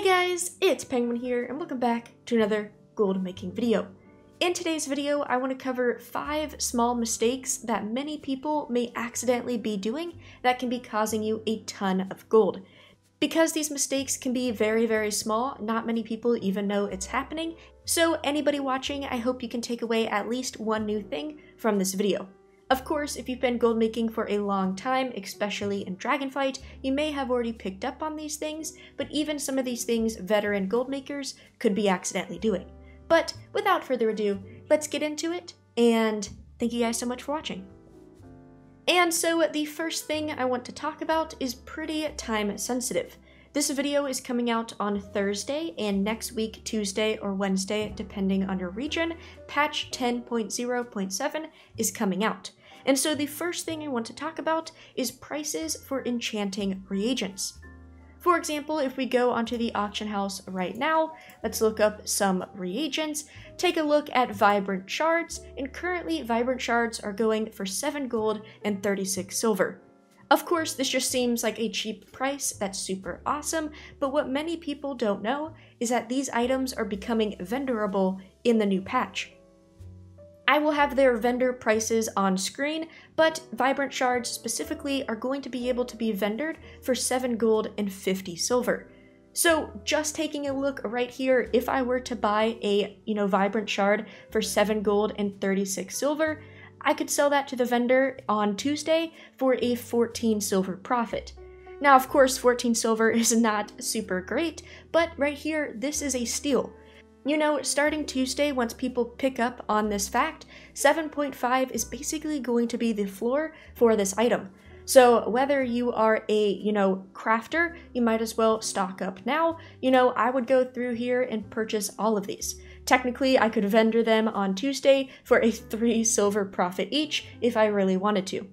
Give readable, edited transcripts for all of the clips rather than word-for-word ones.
Hey guys, it's Penguin here, and welcome back to another gold making video. In today's video, I want to cover 5 small mistakes that many people may accidentally be doing that can be causing you a ton of gold. Because these mistakes can be very, very small, not many people even know it's happening, so anybody watching, I hope you can take away at least one new thing from this video. Of course, if you've been gold making for a long time, especially in Dragonflight, you may have already picked up on these things, but even some of these things veteran gold makers could be accidentally doing. But without further ado, let's get into it, and thank you guys so much for watching. And so the first thing I want to talk about is pretty time sensitive. This video is coming out on Thursday, and next week, Tuesday or Wednesday, depending on your region, patch 10.0.7 is coming out. And so the first thing I want to talk about is prices for enchanting reagents. For example, if we go onto the auction house right now, let's look up some reagents, take a look at Vibrant Shards, and currently Vibrant Shards are going for 7 gold and 36 silver. Of course, this just seems like a cheap price that's super awesome, but what many people don't know is that these items are becoming vendorable in the new patch. I will have their vendor prices on screen, but Vibrant Shards specifically are going to be able to be vendored for 7 gold and 50 silver. So just taking a look right here, if I were to buy a, Vibrant Shard for 7 gold and 36 silver, I could sell that to the vendor on Tuesday for a 14 silver profit. Now, of course, 14 silver is not super great, but right here, this is a steal. Starting Tuesday, once people pick up on this fact, 7.5 is basically going to be the floor for this item. So whether you are a, crafter, you might as well stock up now. I would go through here and purchase all of these. Technically, I could vendor them on Tuesday for a 3 silver profit each if I really wanted to.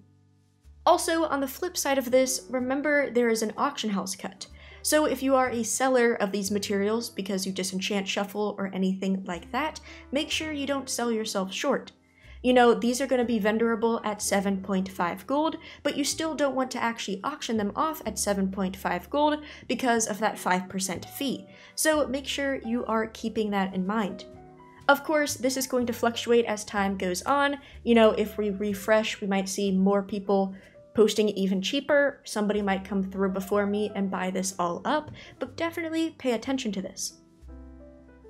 Also, on the flip side of this, remember there is an auction house cut. So if you are a seller of these materials because you disenchant, shuffle, or anything like that, make sure you don't sell yourself short. These are going to be vendorable at 7.5 gold, but you still don't want to actually auction them off at 7.5 gold because of that 5% fee. So make sure you are keeping that in mind. Of course, this is going to fluctuate as time goes on. If we refresh, we might see more people posting even cheaper. Somebody might come through before me and buy this all up, but definitely pay attention to this.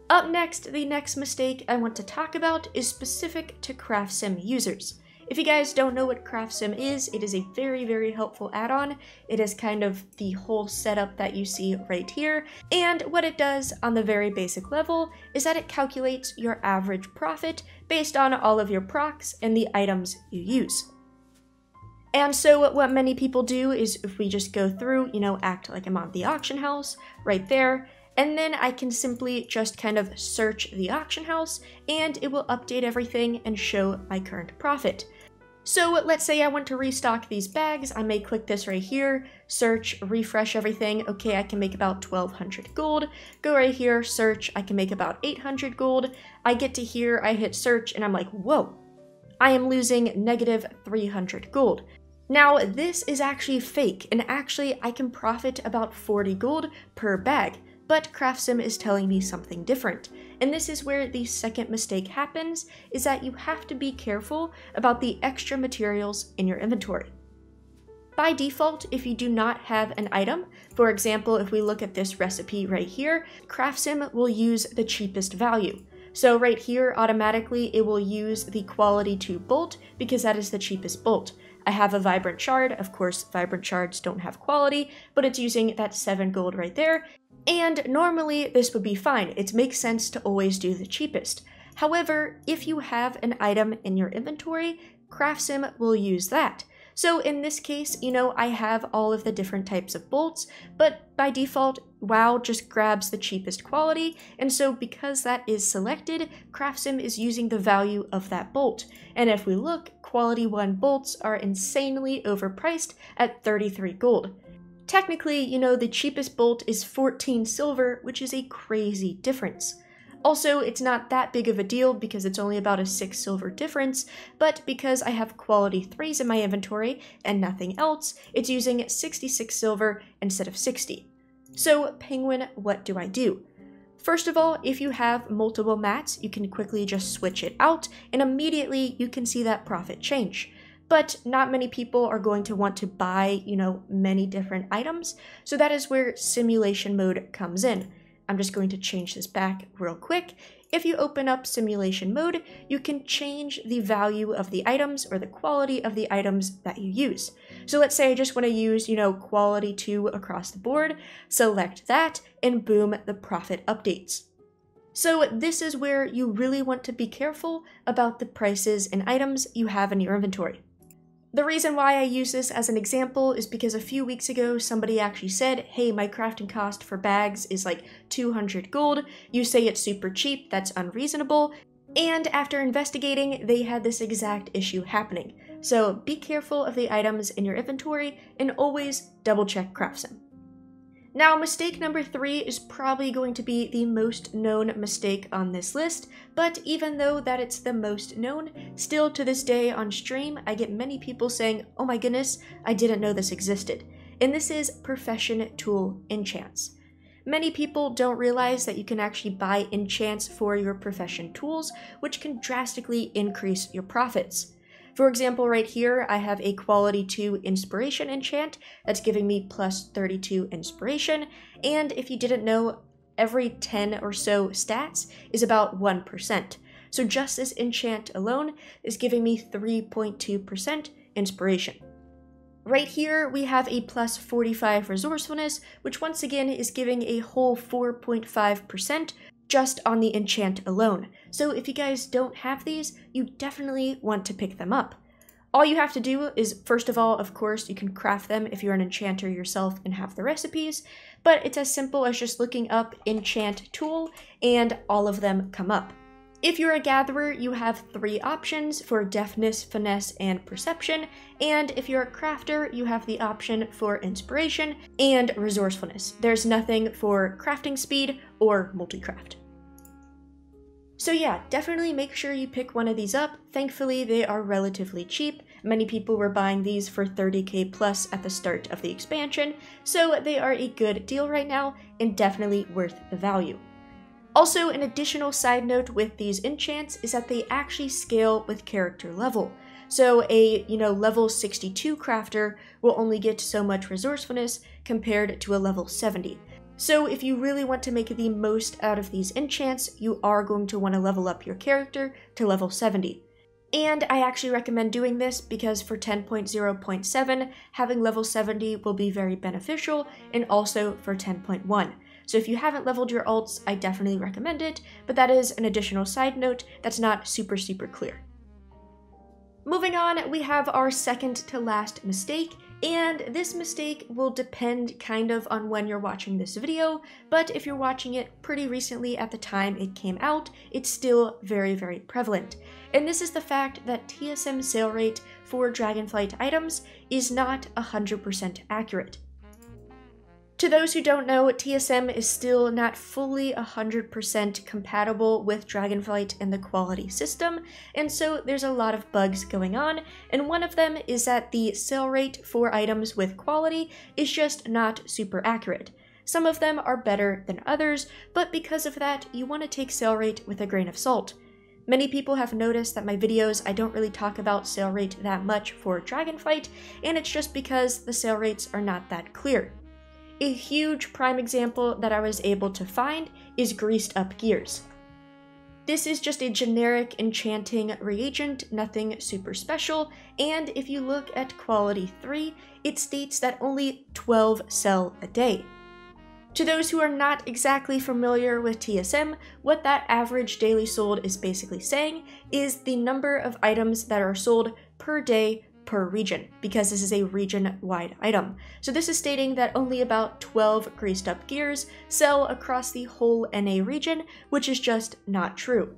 Up next, the next mistake I want to talk about is specific to CraftSim users. If you guys don't know what CraftSim is, it is a very, very helpful add-on. It is kind of the whole setup that you see right here. And what it does on the very basic level is that it calculates your average profit based on all of your procs and the items you use. And so what many people do is if we just go through, act like I'm on the auction house right there, and then I can simply just kind of search the auction house and it will update everything and show my current profit. So let's say I want to restock these bags. I may click this right here, search, refresh everything. Okay, I can make about 1,200 gold. Go right here, search, I can make about 800 gold. I get to here, I hit search and I'm like, whoa, I am losing negative 300 gold. Now this is actually fake, and actually I can profit about 40 gold per bag. But CraftSim is telling me something different. And this is where the second mistake happens, is that you have to be careful about the extra materials in your inventory. By default, if you do not have an item, for example, if we look at this recipe right here, CraftSim will use the cheapest value. So right here, automatically, it will use the quality 2 bolt because that is the cheapest bolt. I have a Vibrant Shard. Of course, Vibrant Shards don't have quality, but it's using that 7 gold right there. And normally this would be fine. It makes sense to always do the cheapest. However, if you have an item in your inventory, CraftSim will use that. So in this case, I have all of the different types of bolts, but by default, WoW just grabs the cheapest quality. And so because that is selected, CraftSim is using the value of that bolt. And if we look, quality 1 bolts are insanely overpriced at 33 gold. Technically, the cheapest bolt is 14 silver, which is a crazy difference. Also, it's not that big of a deal because it's only about a 6 silver difference, but because I have quality 3s in my inventory and nothing else, it's using 66 silver instead of 60. So Penguin, what do I do? First of all, if you have multiple mats, you can quickly just switch it out and immediately you can see that profit change. But not many people are going to want to buy, you know, many different items. So that is where simulation mode comes in. I'm just going to change this back real quick. If you open up simulation mode, you can change the value of the items or the quality of the items that you use. So let's say I just want to use, you know, quality 2 across the board, select that, and boom, the profit updates. So this is where you really want to be careful about the prices and items you have in your inventory. The reason why I use this as an example is because a few weeks ago somebody actually said, hey, my crafting cost for bags is like 200 gold. You say it's super cheap, that's unreasonable. And after investigating, they had this exact issue happening. So be careful of the items in your inventory and always double check CraftSim. Now, mistake number 3 is probably going to be the most known mistake on this list, but even though that it's the most known, still to this day on stream, I get many people saying, oh my goodness, I didn't know this existed. And this is profession tool enchants. Many people don't realize that you can actually buy enchants for your profession tools, which can drastically increase your profits. For example, right here, I have a quality 2 inspiration enchant that's giving me plus 32 inspiration. And if you didn't know, every 10 or so stats is about 1%. So just this enchant alone is giving me 3.2% inspiration. Right here, we have a plus 45 resourcefulness, which once again is giving a whole 4.5% just on the enchant alone. So if you guys don't have these, you definitely want to pick them up. All you have to do is, first of all, of course, you can craft them if you're an enchanter yourself and have the recipes, but it's as simple as just looking up enchant tool and all of them come up. If you're a gatherer, you have 3 options for deftness, finesse, and perception, and if you're a crafter, you have the option for inspiration and resourcefulness. There's nothing for crafting speed or multi-craft. So yeah, definitely make sure you pick one of these up. Thankfully, they are relatively cheap. Many people were buying these for 30k plus at the start of the expansion, so they are a good deal right now and definitely worth the value. Also, an additional side note with these enchants is that they actually scale with character level. So a, you know, level 62 crafter will only get so much resourcefulness compared to a level 70. So if you really want to make the most out of these enchants, you are going to want to level up your character to level 70. And I actually recommend doing this because for 10.0.7, having level 70 will be very beneficial, and also for 10.1. So if you haven't leveled your alts, I definitely recommend it, but that is an additional side note that's not super, super clear. Moving on, we have our second to last mistake, and this mistake will depend kind of on when you're watching this video, but if you're watching it pretty recently at the time it came out, it's still very, very prevalent. And this is the fact that TSM sale rate for Dragonflight items is not 100% accurate. To those who don't know, TSM is still not fully 100% compatible with Dragonflight and the quality system, and so there's a lot of bugs going on, and one of them is that the sale rate for items with quality is just not super accurate. Some of them are better than others, but because of that, you want to take sale rate with a grain of salt. Many people have noticed that my videos, I don't really talk about sale rate that much for Dragonflight, and it's just because the sale rates are not that clear. A huge prime example that I was able to find is Greased Up Gears. This is just a generic enchanting reagent, nothing super special, and if you look at quality 3, it states that only 12 sell a day. To those who are not exactly familiar with TSM, what that average daily sold is basically saying is the number of items that are sold per day per region, because this is a region-wide item. So this is stating that only about 12 Greased Up Gears sell across the whole NA region, which is just not true.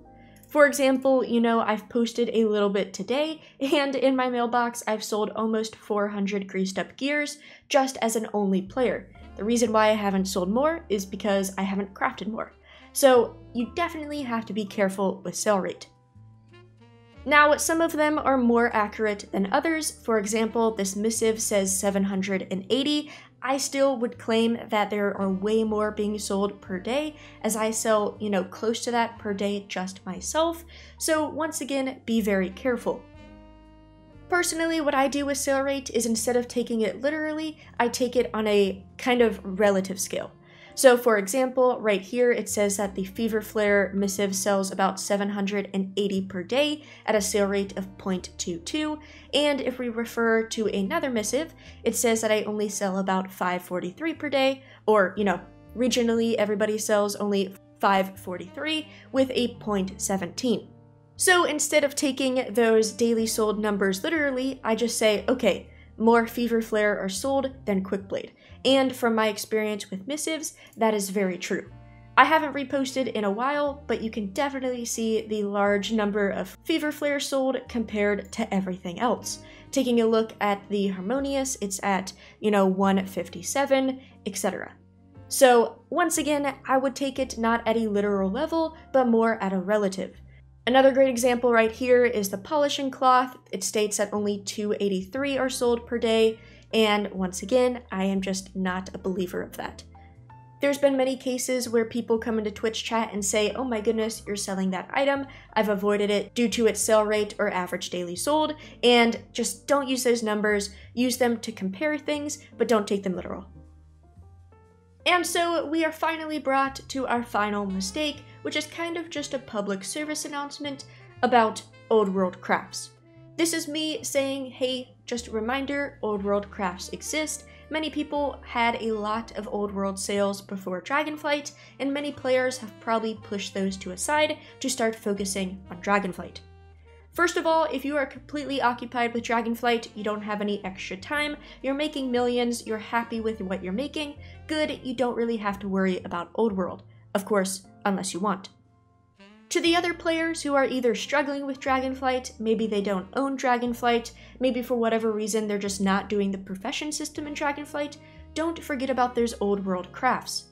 For example, you know, I've posted a little bit today, and in my mailbox I've sold almost 400 Greased Up Gears just as an only player. The reason why I haven't sold more is because I haven't crafted more. So you definitely have to be careful with sale rate. Now, some of them are more accurate than others. For example, this missive says 780. I still would claim that there are way more being sold per day, as I sell, you know, close to that per day just myself. So once again, be very careful. Personally, what I do with sale rate is instead of taking it literally, I take it on a kind of relative scale. So for example, right here, it says that the Fever Flare missive sells about 780 per day at a sale rate of 0.22. And if we refer to another missive, it says that I only sell about 543 per day, or, you know, regionally, everybody sells only 543 with a 0.17. So instead of taking those daily sold numbers literally, I just say, okay, more Fever Flare are sold than Quickblade. And from my experience with missives, that is very true. I haven't reposted in a while, but you can definitely see the large number of Fever Flare sold compared to everything else. Taking a look at the Harmonious, it's at, you know, 157, etc. So once again, I would take it not at a literal level, but more at a relative. Another great example right here is the polishing cloth. It states that only 283 are sold per day, and once again, I am just not a believer of that. There's been many cases where people come into Twitch chat and say, oh my goodness, you're selling that item, I've avoided it due to its sale rate or average daily sold, and just don't use those numbers, use them to compare things, but don't take them literal. And so we are finally brought to our final mistake, which is kind of just a public service announcement about Old World crafts. This is me saying, hey, just a reminder, Old World crafts exist. Many people had a lot of Old World sales before Dragonflight, and many players have probably pushed those to aside to start focusing on Dragonflight. First of all, if you are completely occupied with Dragonflight, you don't have any extra time, you're making millions, you're happy with what you're making, good, you don't really have to worry about Old World. Of course, unless you want. To the other players who are either struggling with Dragonflight, maybe they don't own Dragonflight, maybe for whatever reason they're just not doing the profession system in Dragonflight, don't forget about those Old World crafts.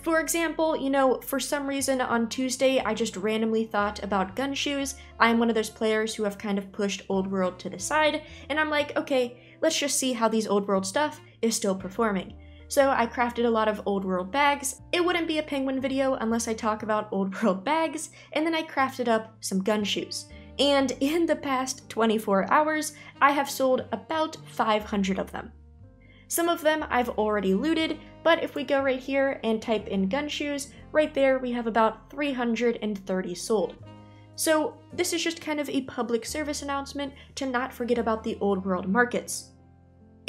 For example, you know, for some reason on Tuesday, I just randomly thought about gun shoes. I'm one of those players who have kind of pushed Old World to the side, and I'm like, okay, let's just see how these Old World stuff is still performing. So I crafted a lot of Old World bags. It wouldn't be a penguin video unless I talk about Old World bags, and then I crafted up some gun shoes. And in the past 24 hours, I have sold about 500 of them. Some of them I've already looted, but if we go right here and type in gun shoes, right there we have about 330 sold. So this is just kind of a public service announcement to not forget about the Old World markets.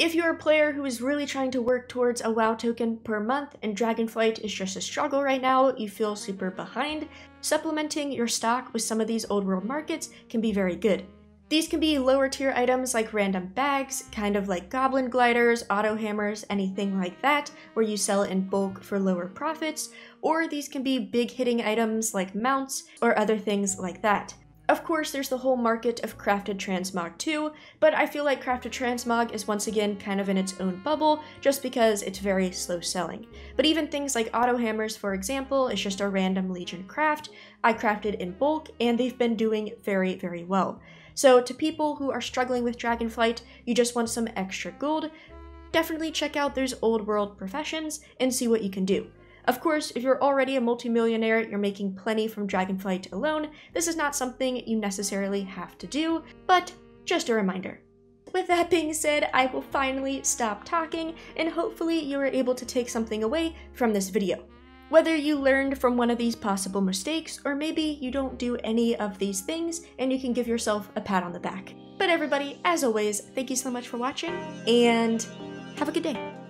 If you're a player who is really trying to work towards a WoW token per month and Dragonflight is just a struggle right now, you feel super behind, supplementing your stock with some of these Old World markets can be very good. These can be lower tier items like random bags, kind of like goblin gliders, auto hammers, anything like that, where you sell in bulk for lower profits, or these can be big hitting items like mounts or other things like that. Of course, there's the whole market of crafted transmog too, but I feel like crafted transmog is once again kind of in its own bubble just because it's very slow selling. But even things like auto hammers, for example, is just a random legion craft. I crafted in bulk and they've been doing very, very well. So to people who are struggling with Dragonflight, you just want some extra gold, definitely check out those Old World professions and see what you can do. Of course, if you're already a multimillionaire, you're making plenty from Dragonflight alone, this is not something you necessarily have to do, but just a reminder. With that being said, I will finally stop talking, and hopefully you were able to take something away from this video. Whether you learned from one of these possible mistakes, or maybe you don't do any of these things and you can give yourself a pat on the back. But everybody, as always, thank you so much for watching and have a good day.